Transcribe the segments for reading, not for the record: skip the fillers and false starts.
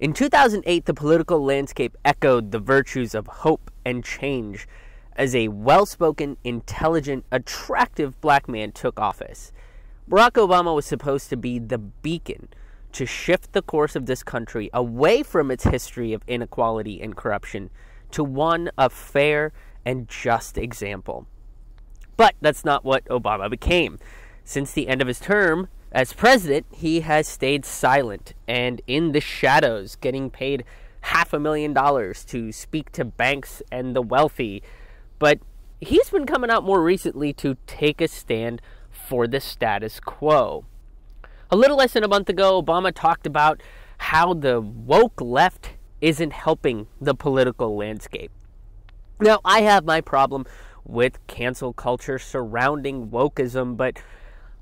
In 2008, the political landscape echoed the virtues of hope and change as a well-spoken, intelligent, attractive black man took office. Barack Obama was supposed to be the beacon to shift the course of this country away from its history of inequality and corruption to one of fair and just example. But that's not what Obama became. Since the end of his term as president, he has stayed silent and in the shadows, getting paid $500,000 to speak to banks and the wealthy. But he's been coming out more recently to take a stand for the status quo. A little less than a month ago, Obama talked about how the woke left isn't helping the political landscape. Now, I have my problem with cancel culture surrounding wokeism, but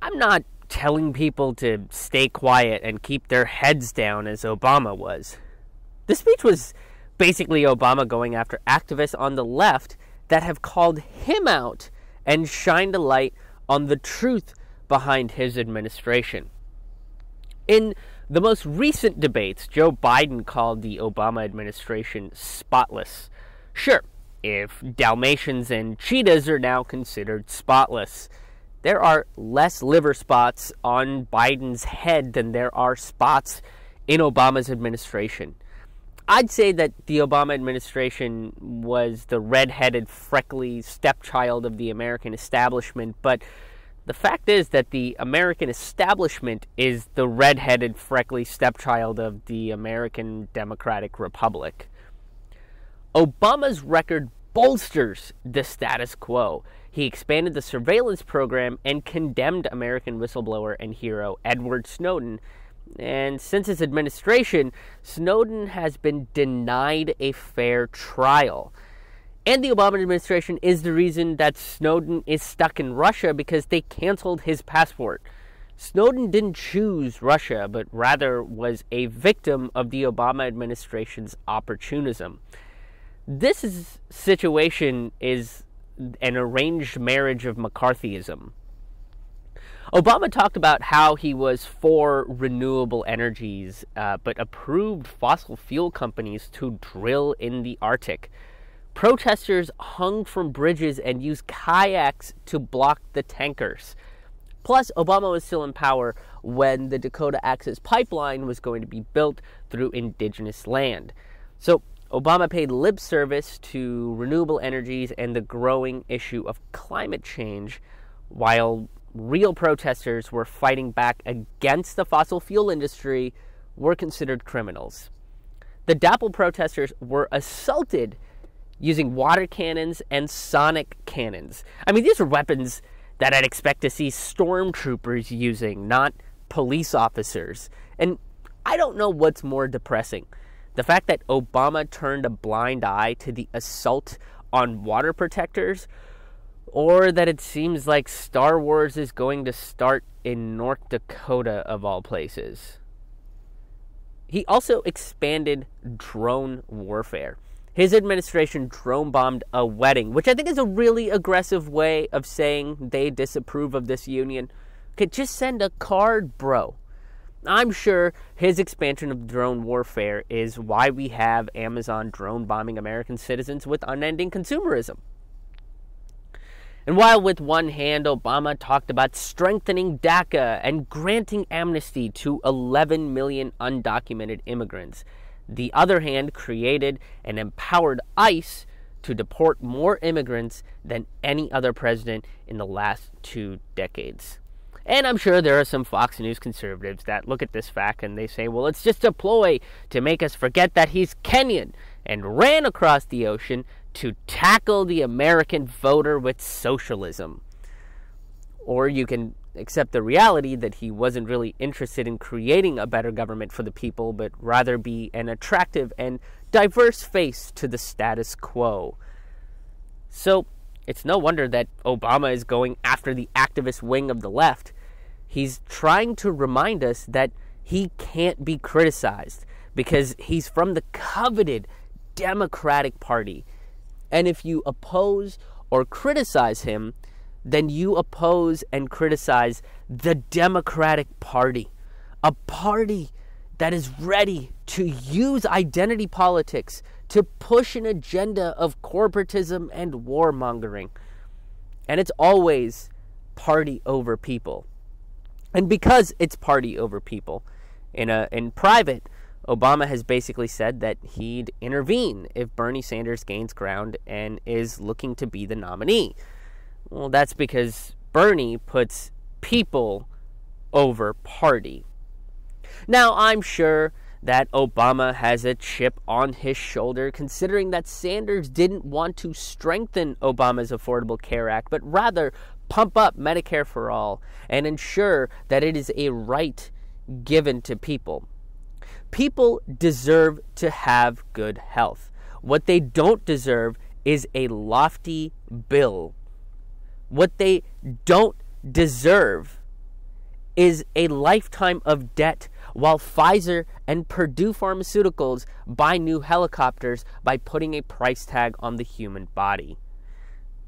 I'm not telling people to stay quiet and keep their heads down as Obama was. The speech was basically Obama going after activists on the left that have called him out and shined a light on the truth behind his administration. In the most recent debates, Joe Biden called the Obama administration spotless. Sure, if Dalmatians and cheetahs are now considered spotless, there are less liver spots on Biden's head than there are spots in Obama's administration. I'd say that the Obama administration was the red-headed, freckly stepchild of the American establishment, but the fact is that the American establishment is the red-headed, freckly stepchild of the American Democratic Republic. Obama's record bolsters the status quo. He expanded the surveillance program and condemned American whistleblower and hero Edward Snowden. And since his administration, Snowden has been denied a fair trial. And the Obama administration is the reason that Snowden is stuck in Russia, because they canceled his passport. Snowden didn't choose Russia, but rather was a victim of the Obama administration's opportunism. This situation is an arranged marriage of McCarthyism. Obama talked about how he was for renewable energies, but approved fossil fuel companies to drill in the Arctic. Protesters hung from bridges and used kayaks to block the tankers. Plus, Obama was still in power when the Dakota Access Pipeline was going to be built through indigenous land. So Obama paid lip service to renewable energies and the growing issue of climate change, while real protesters were fighting back against the fossil fuel industry were considered criminals. The DAPL protesters were assaulted using water cannons and sonic cannons. I mean, these are weapons that I'd expect to see stormtroopers using, not police officers. And I don't know what's more depressing: the fact that Obama turned a blind eye to the assault on water protectors, or that it seems like Star Wars is going to start in North Dakota, of all places. He also expanded drone warfare. His administration drone bombed a wedding, which I think is a really aggressive way of saying they disapprove of this union. Okay, just send a card, bro. I'm sure his expansion of drone warfare is why we have Amazon drone bombing American citizens with unending consumerism. And while with one hand Obama talked about strengthening DACA and granting amnesty to 11 million undocumented immigrants, the other hand created and empowered ICE to deport more immigrants than any other president in the last 2 decades. And I'm sure there are some Fox News conservatives that look at this fact and they say, well, it's just a ploy to make us forget that he's Kenyan and ran across the ocean to tackle the American voter with socialism. Or you can accept the reality that he wasn't really interested in creating a better government for the people, but rather be an attractive and diverse face to the status quo. So it's no wonder that Obama is going after the activist wing of the left. He's trying to remind us that he can't be criticized because he's from the coveted Democratic Party. And if you oppose or criticize him, then you oppose and criticize the Democratic Party, a party that is ready to use identity politics to push an agenda of corporatism and warmongering. And it's always party over people. And because it's party over people, in private, Obama has basically said that he'd intervene if Bernie Sanders gains ground and is looking to be the nominee. Well, that's because Bernie puts people over party. Now, I'm sure that Obama has a chip on his shoulder, considering that Sanders didn't want to strengthen Obama's Affordable Care Act, but rather pump up Medicare for All and ensure that it is a right given to people. People deserve to have good health. What they don't deserve is a lofty bill. What they don't deserve is a lifetime of debt while Pfizer and Purdue Pharmaceuticals buy new helicopters by putting a price tag on the human body.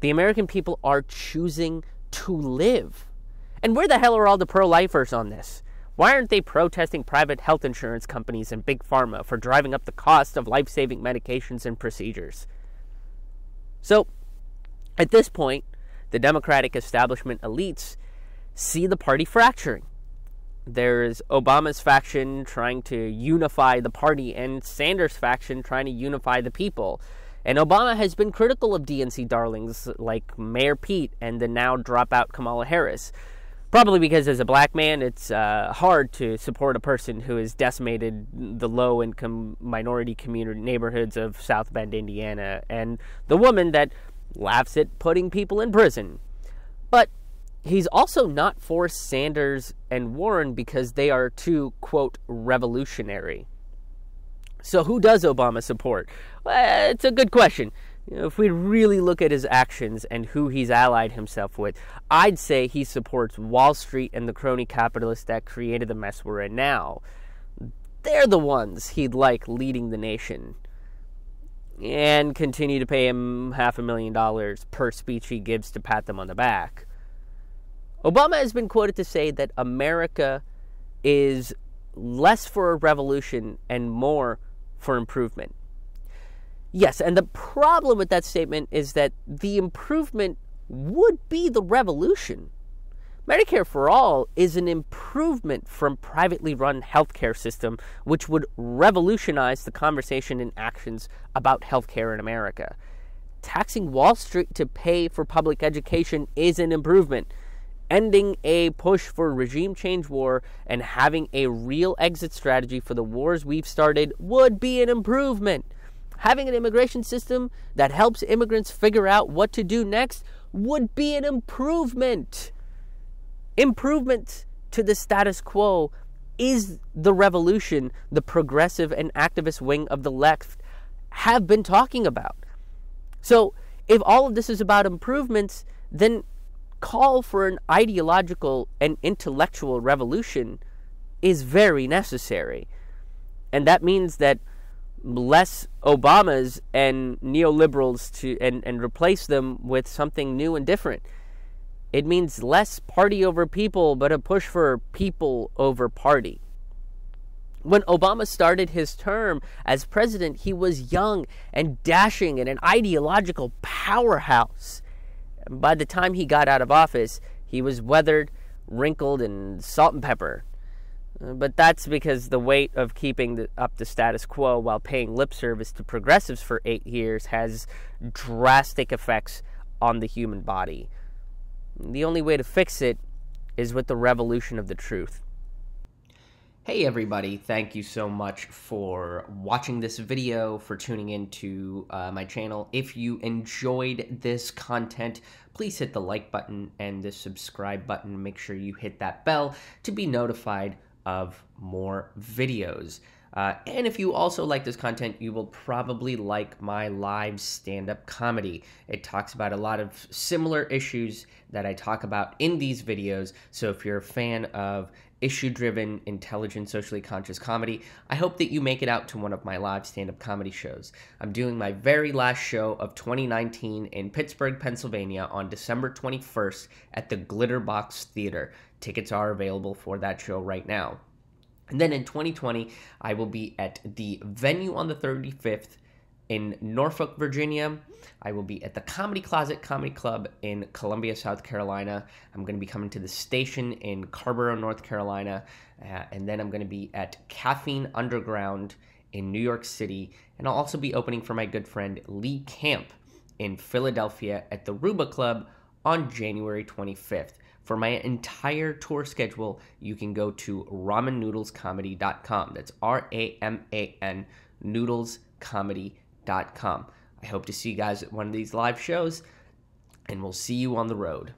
The American people are choosing to live. And where the hell are all the pro-lifers on this? Why aren't they protesting private health insurance companies and big pharma for driving up the cost of life-saving medications and procedures? So, at this point, the Democratic establishment elites see the party fracturing. There's Obama's faction trying to unify the party and Sanders' faction trying to unify the people. And Obama has been critical of DNC darlings like Mayor Pete and the now dropout Kamala Harris. Probably because as a black man, it's hard to support a person who has decimated the low-income minority community neighborhoods of South Bend, Indiana, and the woman that laughs at putting people in prison. But he's also not for Sanders and Warren because they are too, quote, revolutionary. So who does Obama support? Well, it's a good question. You know, if we really look at his actions and who he's allied himself with, I'd say he supports Wall Street and the crony capitalists that created the mess we're in now. They're the ones he'd like leading the nation. And continue to pay him $500,000 per speech he gives to pat them on the back. Obama has been quoted to say that America is less for a revolution and more for improvement. Yes, and the problem with that statement is that the improvement would be the revolution. Medicare for All is an improvement from privately run healthcare system, which would revolutionize the conversation and actions about healthcare in America. Taxing Wall Street to pay for public education is an improvement. Ending a push for regime change war and having a real exit strategy for the wars we've started would be an improvement. Having an immigration system that helps immigrants figure out what to do next would be an improvement. Improvement to the status quo is the revolution the progressive and activist wing of the left have been talking about. So if all of this is about improvements, then call for an ideological and intellectual revolution is very necessary. And that means that less Obamas and neoliberals and replace them with something new and different. It means less party over people, but a push for people over party. When Obama started his term as president, he was young and dashing and an ideological powerhouse. By the time he got out of office, he was weathered, wrinkled, and salt and pepper. But that's because the weight of keeping up the status quo while paying lip service to progressives for 8 years has drastic effects on the human body. The only way to fix it is with the revolution of the truth. Hey everybody, thank you so much for watching this video, for tuning into my channel. If you enjoyed this content, please hit the like button and the subscribe button. Make sure you hit that bell to be notified of more videos. And if you also like this content, you will probably like my live stand-up comedy. It talks about a lot of similar issues that I talk about in these videos. So if you're a fan of issue-driven, intelligent, socially conscious comedy, I hope that you make it out to one of my live stand-up comedy shows. I'm doing my very last show of 2019 in Pittsburgh, Pennsylvania on December 21st at the Glitterbox Theater. Tickets are available for that show right now. And then in 2020, I will be at the venue on the 35th in Norfolk, Virginia. I will be at the Comedy Closet Comedy Club in Columbia, South Carolina. I'm going to be coming to the station in Carborough, North Carolina. And then I'm going to be at Caffeine Underground in New York City. And I'll also be opening for my good friend Lee Camp in Philadelphia at the Ruba Club on January 25th. For my entire tour schedule, you can go to ramennoodlescomedy.com. That's R-A-M-A-N, noodlescomedy.com. I hope to see you guys at one of these live shows, and we'll see you on the road.